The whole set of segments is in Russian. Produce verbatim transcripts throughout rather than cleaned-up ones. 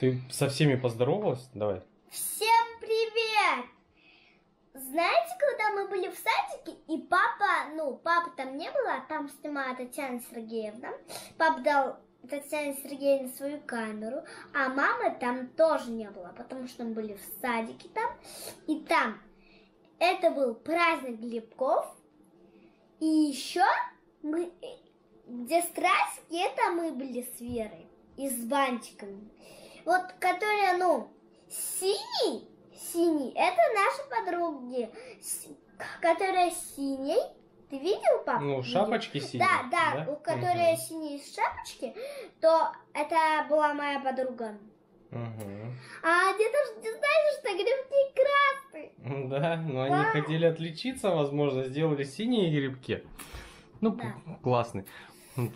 Ты со всеми поздоровалась? Давай. Всем привет! Знаете, когда мы были в садике, и папа, ну, папа там не было, там снимала Татьяна Сергеевна. Папа дал Татьяне Сергеевне свою камеру, а мамы там тоже не было, потому что мы были в садике там. И там это был праздник Глебков. И еще мы, где страсть, это мы были с Верой и с бантиками. Вот, которая, ну, синий, синий, это наши подруги, которая синий, ты видел, папа? Ну, шапочки синие. Да, да, да, у которой угу. синие шапочки, то это была моя подруга. Угу. А где-то, ты знаешь, что грибки красные. Да, но они да. хотели отличиться, возможно, сделали синие грибки. Ну, да. классные.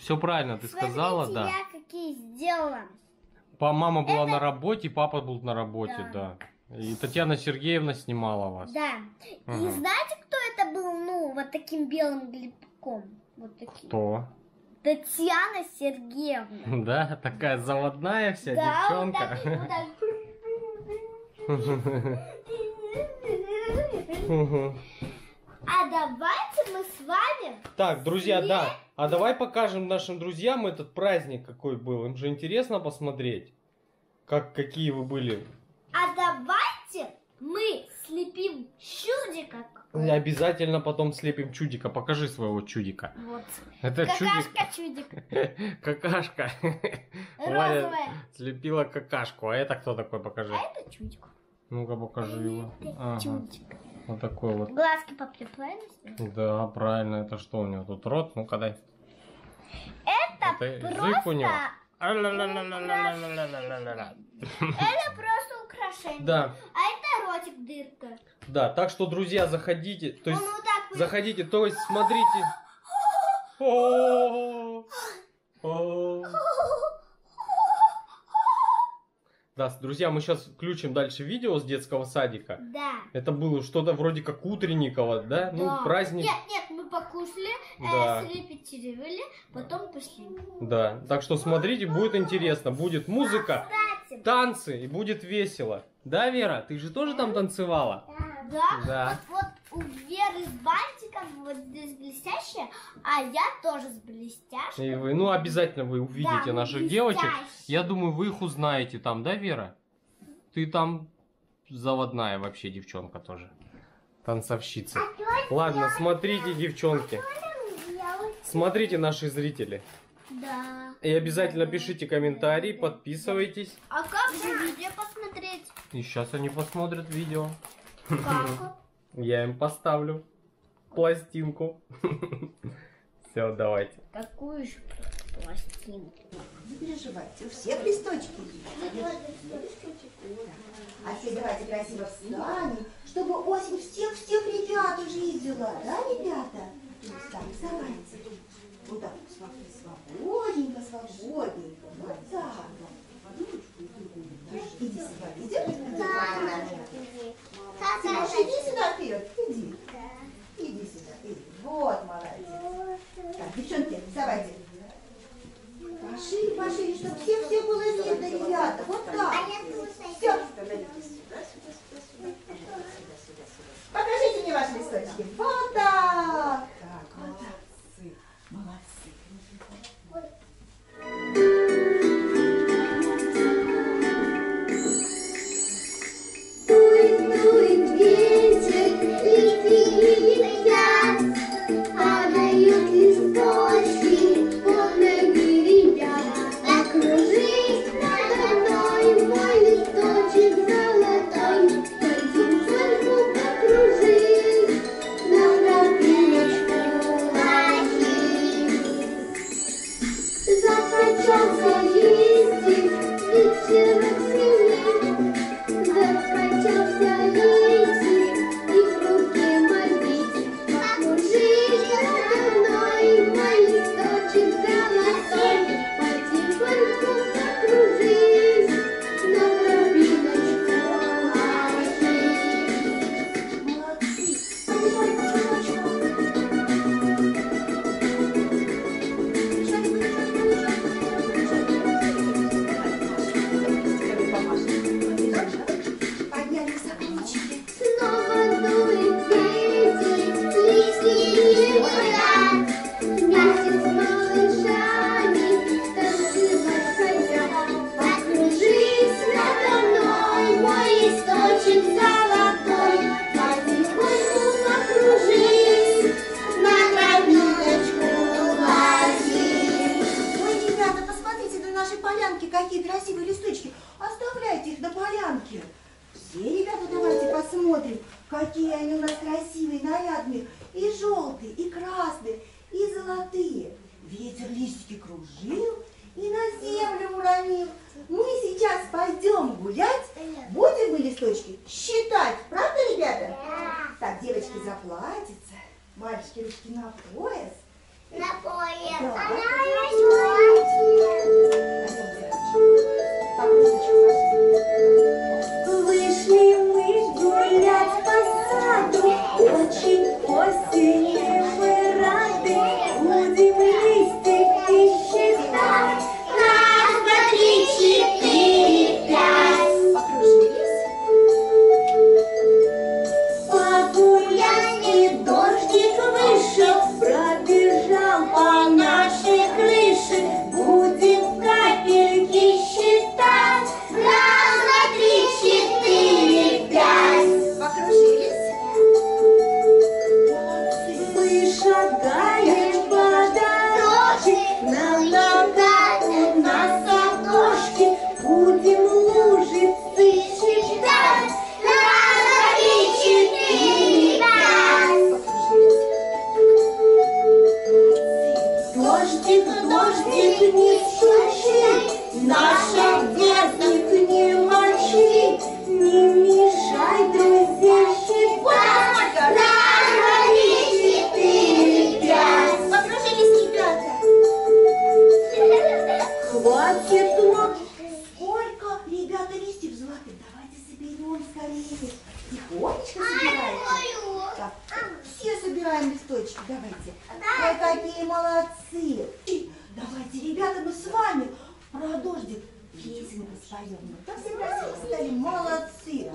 Все правильно ты Смотрите, сказала, да. я какие сделала. Мама была это... на работе, папа был на работе, да. да. И Татьяна Сергеевна снимала вас. Да. Угу. И знаете, кто это был? Ну, вот таким белым грибком. Вот таким. Кто? Татьяна Сергеевна. Да, такая заводная вся да, девчонка. Вот так, вот так. А давайте мы с вами... Так, друзья, Свет... да. А давай покажем нашим друзьям этот праздник, какой был. Им же интересно посмотреть, как, какие вы были. А давайте мы слепим чудика. Обязательно потом слепим чудика. Покажи своего чудика. Вот. Это какашка-чудик. Какашка. Розовая. Слепила какашку. А это кто такой? Покажи. А это чудик. Ну-ка, покажи его. Чудик. Вот такой вот. Глазки поприплавили. Да, правильно. Это что у него тут? Рот? Ну-ка, дай. Это, это просто... язык у него. Это просто украшение. Да. А это ротик дырка. Да, так что, друзья, заходите. То есть, вот так заходите, то есть, смотрите. О -о -о -о -о. Да, друзья, мы сейчас включим дальше видео с детского садика. Да. Это было что-то вроде как Утренникова, да? да? Ну, праздник. Нет, нет, мы покушали, да. э, срепетировали, потом пошли. Да, так что смотрите, будет интересно. Будет музыка, а, танцы и будет весело. Да, Вера? Ты же тоже там танцевала? Да. Да. да. Вот, вот у Веры с бантиком вот здесь блестящая, а я тоже с блестяшкой. И вы, ну, обязательно вы увидите да, наших девочек. Я думаю, вы их узнаете там, да, Вера? Ты там заводная вообще девчонка тоже. Танцовщица. А Ладно, смотрите, я... девчонки. А смотрите, наши зрители. Да. И обязательно пишите комментарии, подписывайтесь. А как же видео посмотреть? И сейчас они посмотрят видео. Как? Я им поставлю пластинку. Все, давайте. Какую еще пластинку? Не переживайте, у всех листочки. А все давайте красиво встанем, чтобы осень всех-всех ребят уже видела. Да, ребята? Ну, встанем, вставайте. Вот так, смотрите, свободненько, свободненько. Вот так. Иди сюда, иди. Саша, иди сюда вперед, иди. Иди сюда, иди. Вот, молодец. Так, девчонки, вставайте. Пошире, пошире, чтобы всех-всех было видно, ребята. Вот так. Все. Покажите мне ваши листочки. Вот так. Так, вот так. Молодцы. Молодцы. полянке какие красивые листочки. Оставляйте их на полянке. Все, ребята, давайте посмотрим, какие они у нас красивые, нарядные. И желтые, и красные, и золотые. Ветер листики кружил и на землю уронил. Мы сейчас пойдем гулять. Будем мы листочки считать. Правда, ребята? Да. Так, девочки за платьице, мальчики ручки на пояс. На пояс. Да, а на пояс. Вышли мы гулять по саду. Очень осенью мы рады. Будем листики считать. Раз, два, три, четыре, пять. Покружились. Погулять и дождик вышел. Пробежал по нашей крыше. Будем капельки считать. Раз, два, три, четыре, пять. Покружились. Мы шагаем по дорожке. На ногах у нас окошки. Будем лужицы считать. Раз, два, три, четыре, пять. Дождик, дождик, не шучи, наших деток не мочи, не мешай друзей считать. Раз, два, три, четыре, пять. Покружились, ребята. Хватит вот. Сколько, ребята, листьев золотых? Давайте соберем скорее. Тихонечко собираем. Так, все собираем листочки, давайте. Ой, какие молодцы. Давайте, ребята, мы с вами про дождик песенку споем. Так всегда все стали молодцы.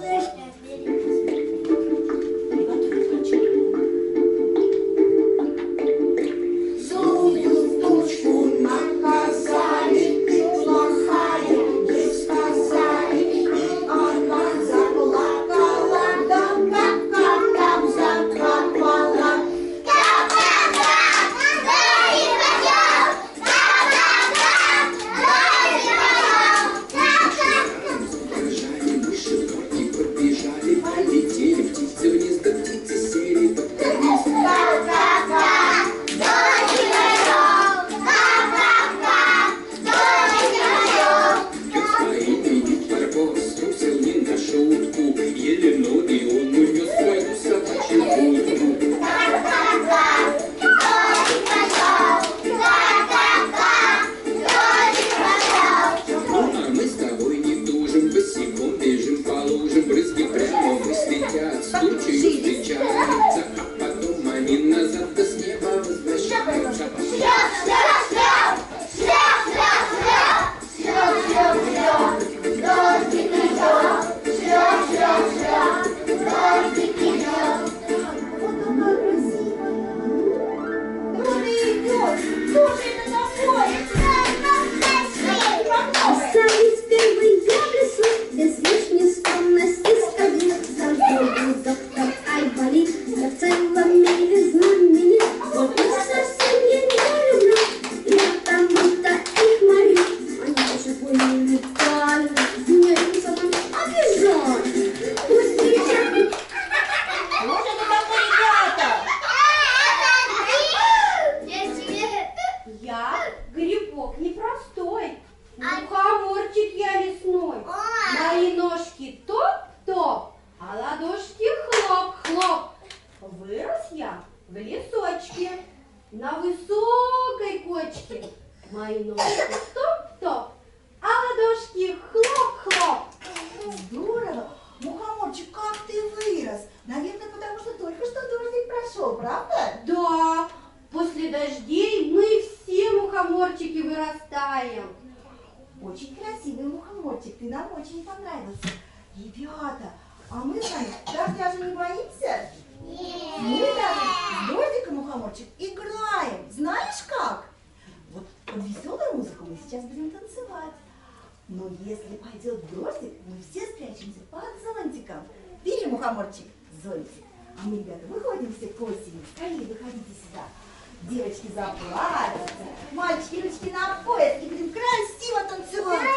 Злую тучу наказали, ты плохая, ей сказали, и она заплакала, да как там закопала. Зонтик. А мы, ребята, выходим все к осени. Скорее выходите сюда. Девочки заплатят, мальчики ручки напоят, и будем красиво танцевать.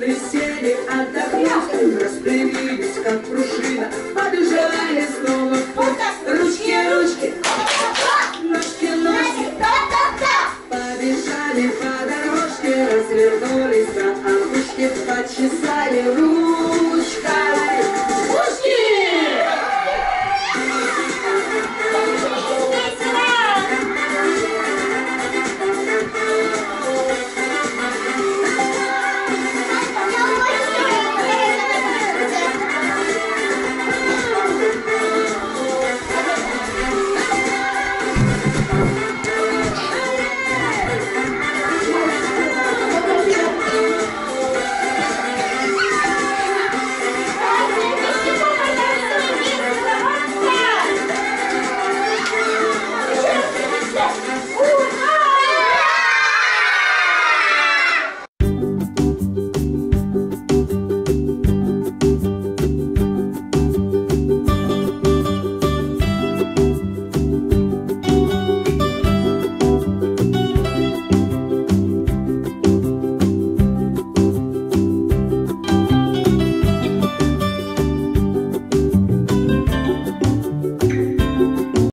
Присели, отдохнули, распрямились, как пружина.